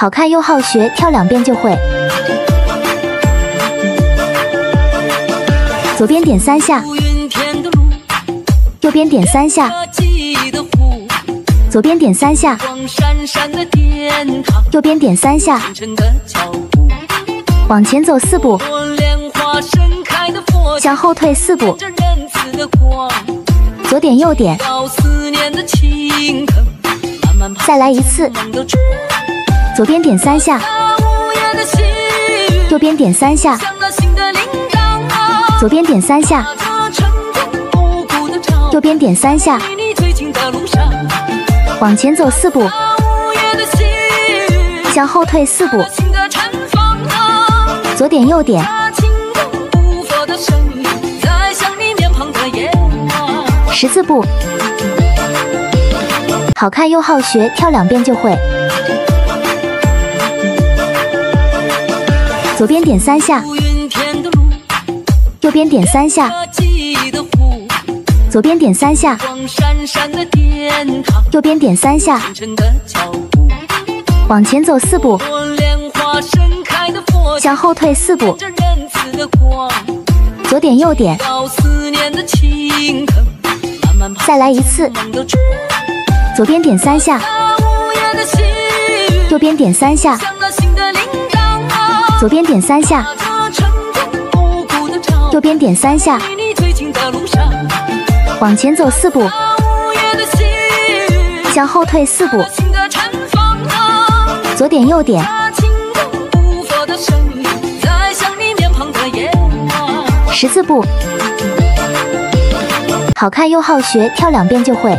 好看又好学，跳两遍就会。左边点三下，右边点三下，左边点三下，右边点三下，往前走四步，向后退四步，左点右点，再来一次。 左边点三下，右边点三下，左边点三下，右边点三下，往前走四步，向后退四步，左点右点，14步，好看又好学，跳两遍就会。 左边点三下，右边点三下，左边点三下，右边点三下，往前走四步，向后退四步，左点右点，再来一次。左边点三下，右边点三下。 左边点三下，右边点三下，往前走四步，向后退四步，左点右点，14步，好看又好学，跳两遍就会。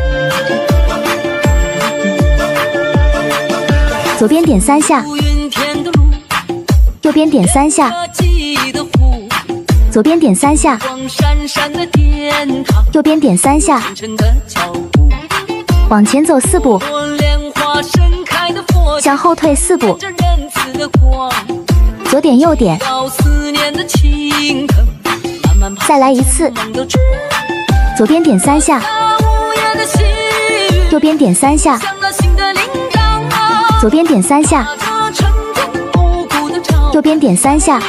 左边点三下。 右边点三下，左边点三下，右边点三下，往前走四步，向后退四步，左点右点，再来一次。左边点三下，右边点三下，左边点三下。 右边点三下，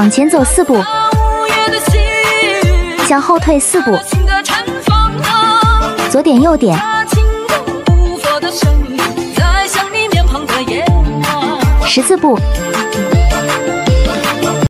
往前走四步，向后退四步，左点右点，14步，